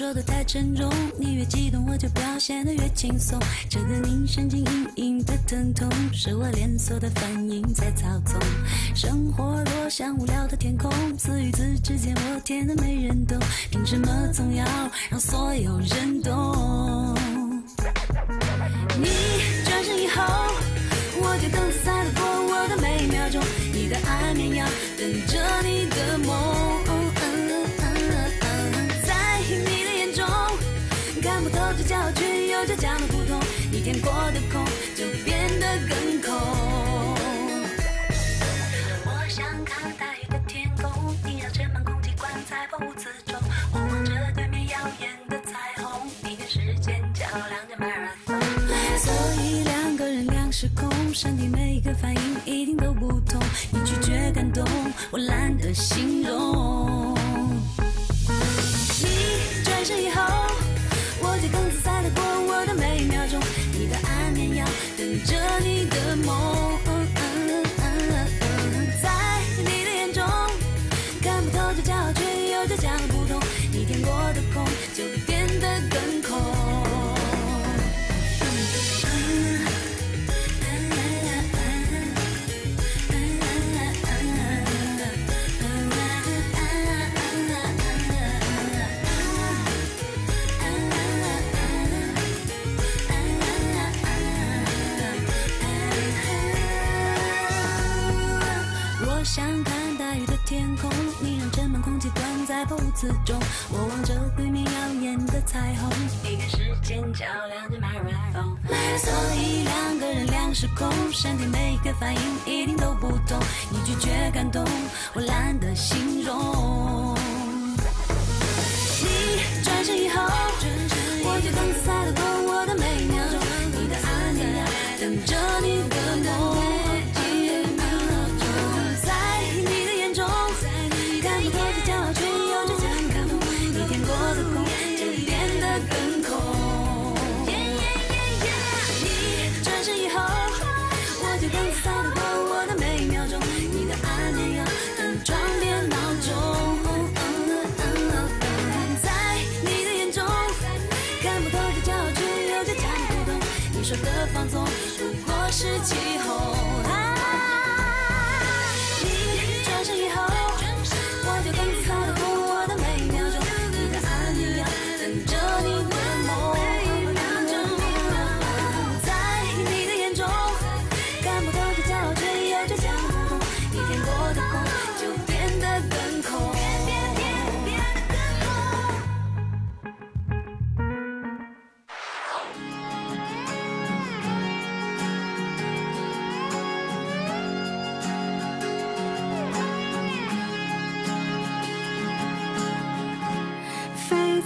说的太沉重，你越激动我就表现得越轻松，整个你神经隐隐的疼痛，是我连锁的反应在操纵。生活若像无聊的天空，词与词之间我甜得没人懂，凭什么总要让所有人懂？你转身以后，我就更自在地过我的每秒钟，你的安眠药等着你的梦。 看不透这叫具有这讲的不同，你填过的空就变得更空。我想靠大雨的天空，你让这满空气关在破屋子中。我望着对面耀眼的彩虹，你跟时间较量着 marathon。所以两个人两时空，身体每一个反应一定都不同。你拒绝感动，我懒得形容。你转身以后。 我就更自在地过我的每一秒钟，你的安眠药等着你的梦，在你的眼中看不透这叫却又这叫不同，你填过的空就变得更空。想看大雨的天空，你让这满空气关在破屋子中。我望着对面耀眼的彩虹，你跟时间较量着 marathon。所以两个人两时空，身体每一个反应一定都不同。你拒绝感动，我懒得形容。你转身以后，我就更自在地过我的每一秒钟。你的安眠药等着你的梦。 说的放纵不过是起哄啊！你转身以后，我就更自在地过我的每一秒钟，你的安眠药等着你的梦，在你的眼中看不透这叫却又这叫不同，你填过的空就变得更空。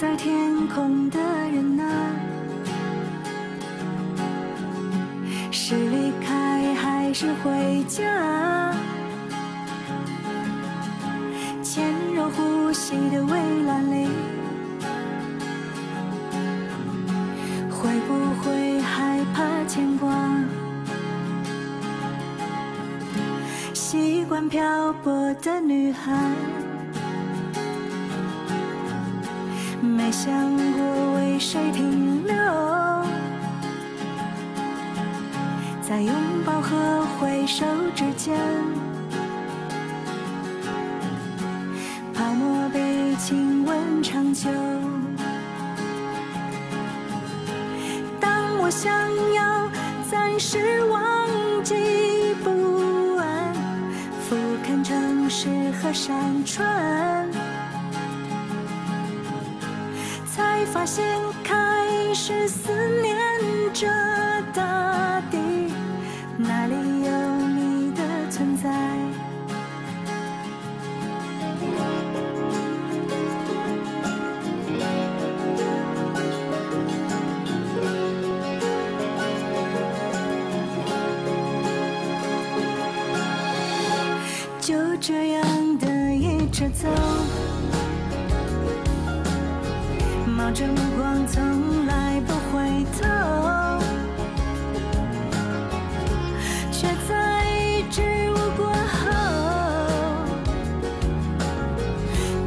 在天空的人啊，是离开还是回家？潜入呼吸的围栏里，会不会害怕牵挂？习惯漂泊的女孩。 没想过为谁停留，在拥抱和挥手之间，泡沫被亲吻长久。当我想要暂时忘记不安，俯瞰城市和山川。 才发现，开始思念这大地，哪里有你的存在？就这样的一直走。 冒着目光，从来不回头，却在一直无过后，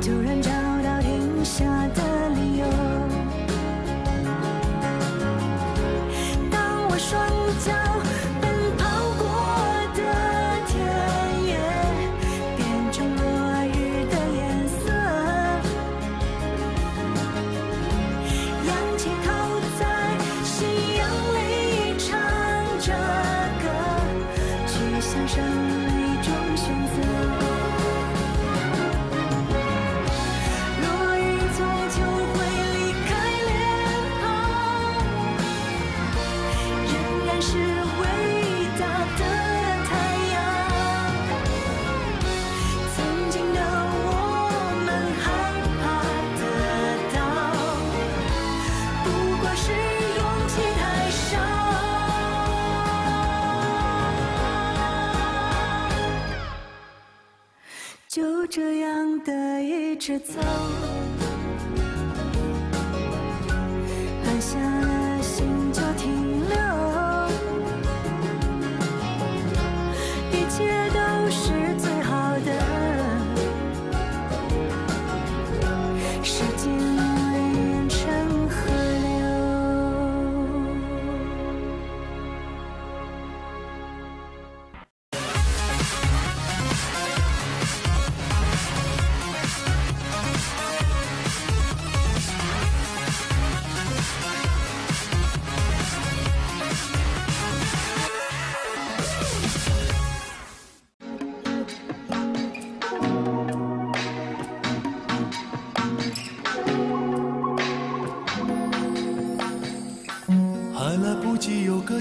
突然找到停下的理由。我双脚奔跑过的田野，变成落日的颜色。仰起头在夕阳里唱着歌，去向生命中选择。 就这样的一直走，按下了心就停留，一切都是最好的，时间炼成河流。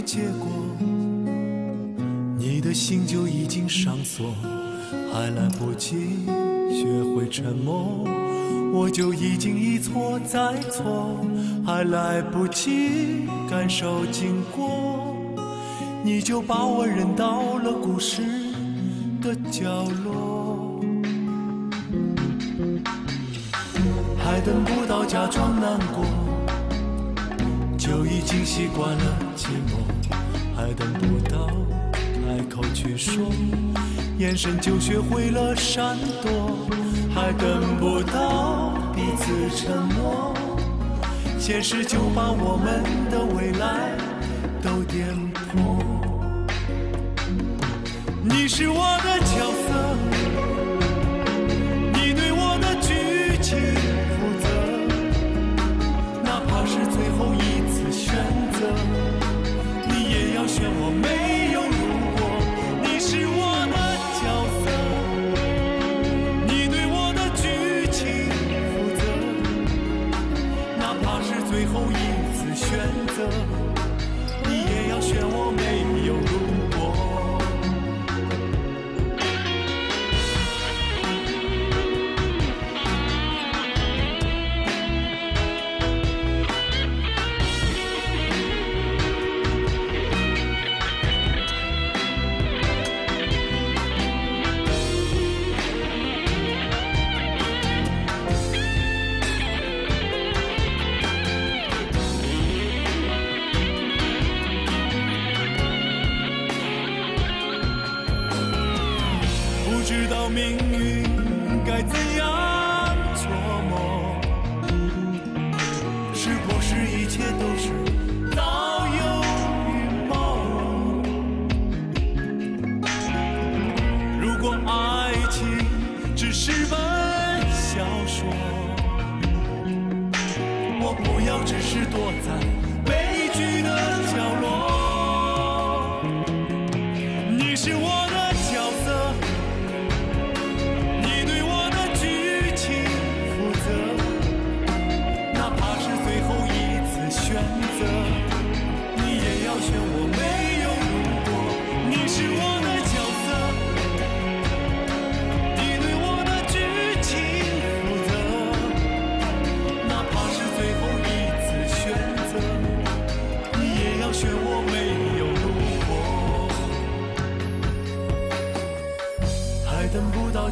结果，你的心就已经上锁，还来不及学会沉默，我就已经一错再错，还来不及感受经过，你就把我扔到了故事的角落，还等不到假装难过，就已经习惯了寂寞。 还等不到开口去说，眼神就学会了闪躲。还等不到彼此承诺，现实就把我们的未来都颠簸。你是我的角色，你对我的剧情负责，哪怕是最后一次选择。 也要选我没有如果，你是我的角色，你对我的剧情负责，哪怕是最后一次选择，你也要选我没有如果。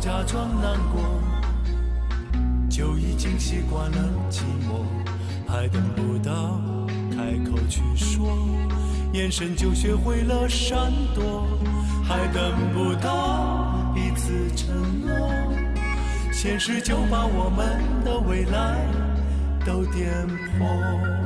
假装难过，就已经习惯了寂寞，还等不到开口去说，眼神就学会了闪躲，还等不到彼此承诺，现实就把我们的未来都颠簸。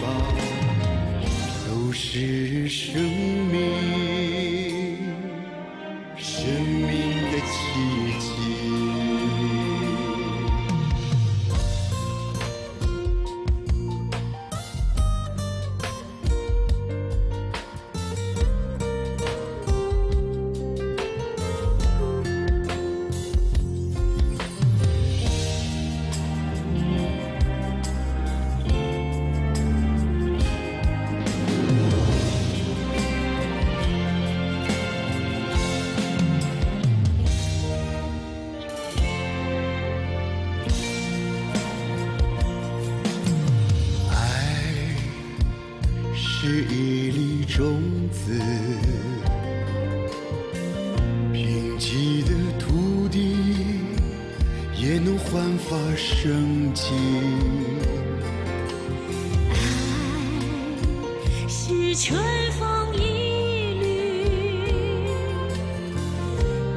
胞发生机，爱是春风一缕，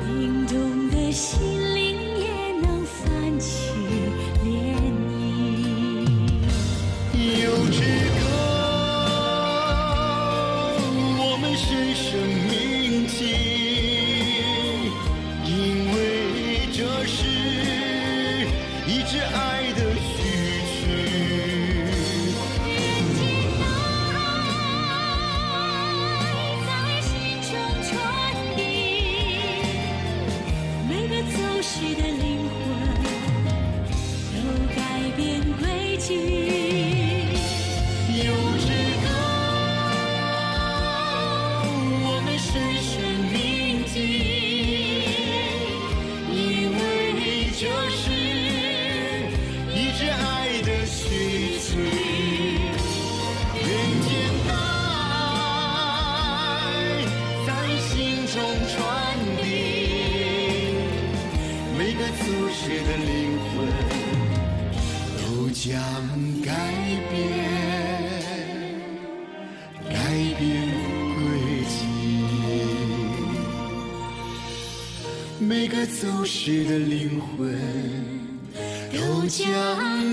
冰冻的心灵也能泛起涟漪。有志高，我们身生铭记，因为这是一直爱的序曲，人间的爱在心中传递，每个走失的灵魂都改变轨迹。有志高，我们深深铭记，因为这是一直爱的序曲，人间的爱在心中传递，每个走失的灵魂都将改变，改变轨迹，每个走失的灵魂都将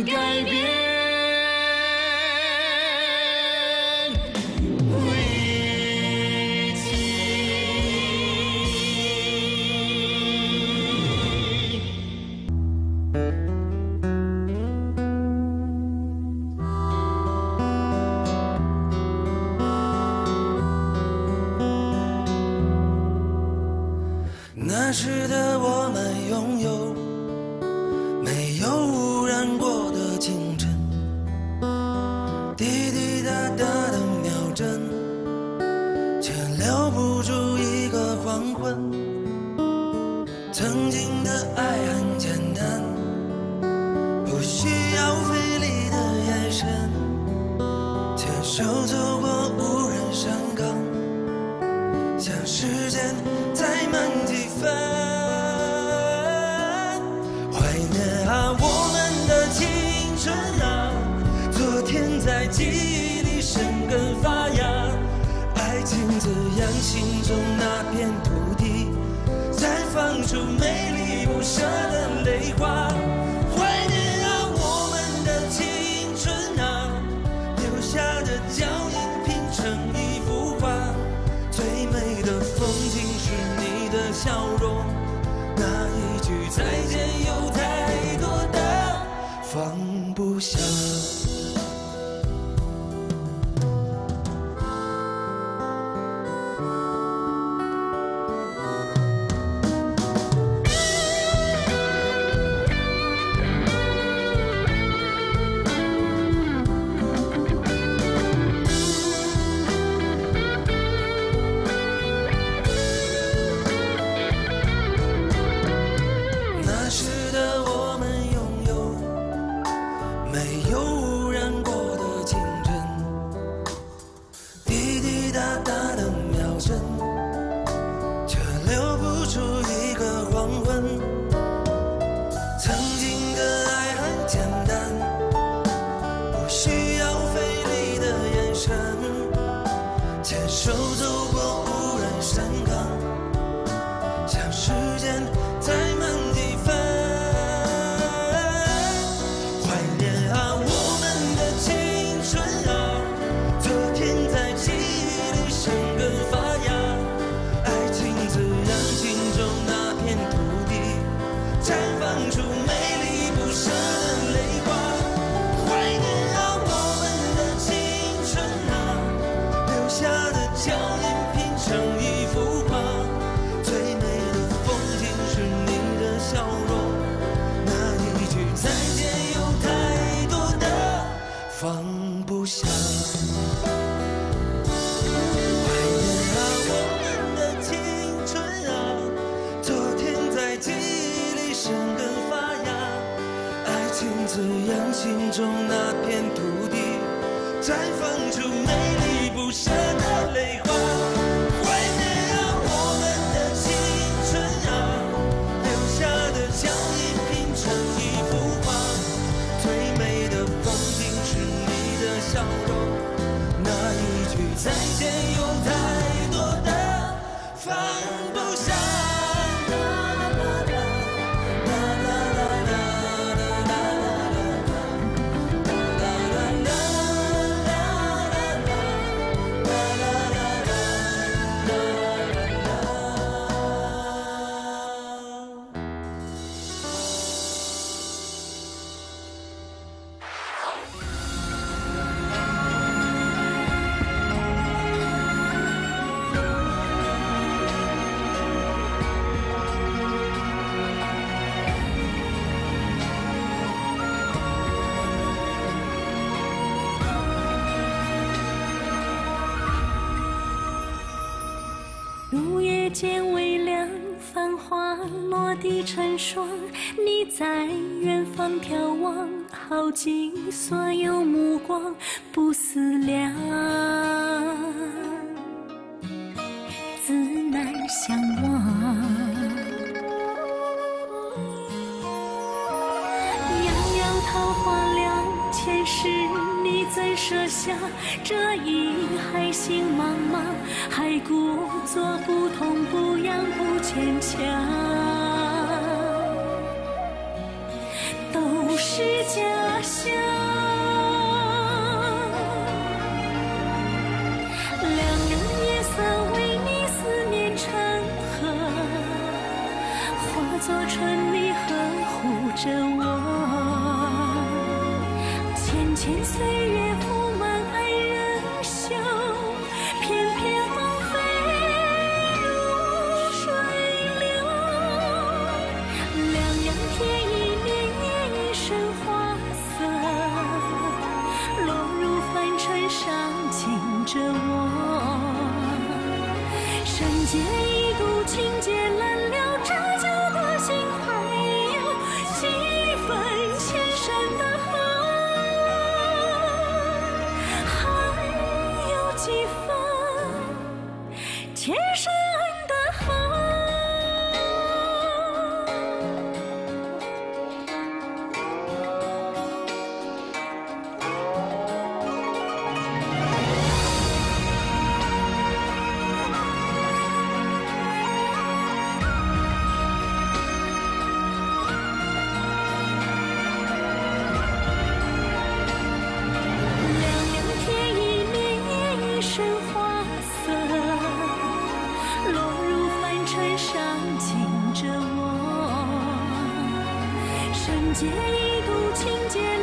改变。那时的我们拥有没有污染过的清晨，滴滴答答的秒针，却留不住一个黄昏。曾经的爱很简单，不需要费力的眼神，牵手走过无人山岗，像时间再慢几分。在记忆里生根发芽，爱情滋养心中那片土地，再放出美丽不舍的泪花。怀念啊，我们的青春啊，留下的脚印拼成一幅画。最美的风景是你的笑容，那一句再见有太多的放不下。脚印拼成一幅画。如月渐微凉，繁华落地成霜。你在远方眺望，耗尽所有目光，不思量。自难相忘。遥遥桃花凉，前世你怎舍下？这一海心茫茫，还故作不痛不痒不坚强。 都是家乡，凉凉夜色为你思念成河，化作春泥呵护着我。浅浅岁月铺满爱人袖，片片芳菲如水流。凉凉天意。 着我，深结一股情结难了，这就多情怀有几分前生的恨，还有几分前生的恨。 结一股情结。